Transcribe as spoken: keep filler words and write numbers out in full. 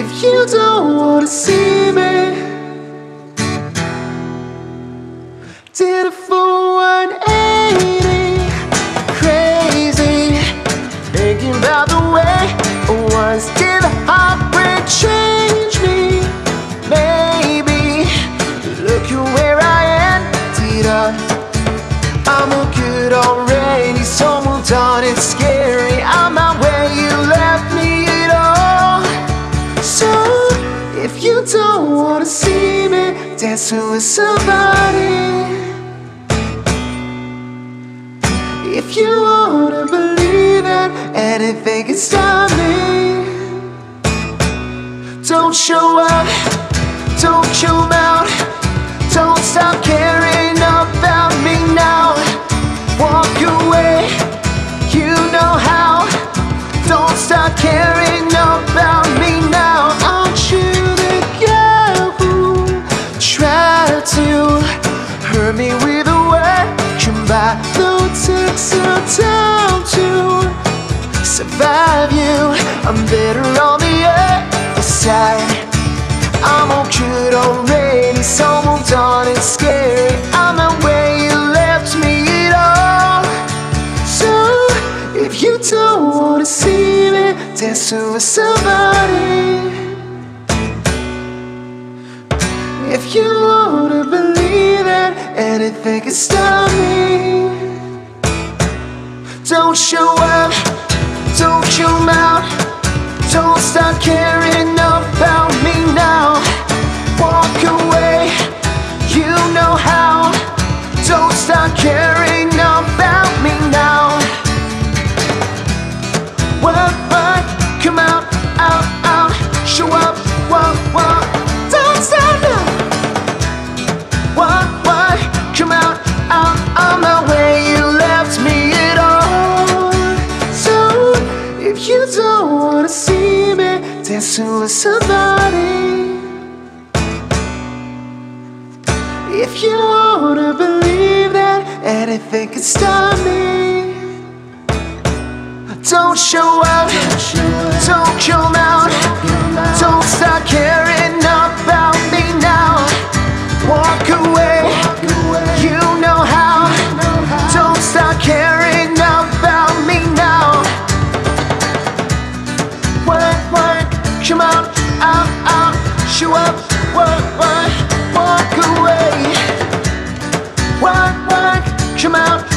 if you don't wanna see me. Did a full one eighty, crazy, thinking about the way once did a heartbreak change me. Maybe look at where I ended up. I'm all good already, so moved on, it's scary. I'm not where you left me at all. So if you don't wanna see me dancing with somebody, if you wanna believe it, anything can stop me. Don't show up, don't show out, don't stop caring about me now. Walk away, you know how. Don't stop caring about me now. Aren't you the girl who tried to hurt me with a word combined? Though it took some time to survive you, I'm better on the other side. I'm all good already, so moved on, it's scary. I'm not where you left me at all. So if you don't wanna see me dancing with somebody, if you wanna believe that anything can stop me. Don't show up, don't show out, don't stop caring about me now. Walk away, you know how. Don't stop caring about me now. What, what, come out, out, out. Show up, what, what, don't stop now. What, what, come out, out. I'm not where you left me at all. So if you don't wanna see me dancing with somebody, if you wanna believe that anything can stop me. Don't show up, don't come out, don't stop caring about me now. Walk away, you know how. Don't stop caring about me now. Work, work, come out, out, out. Show up, work, work, walk away. Work, work, come out.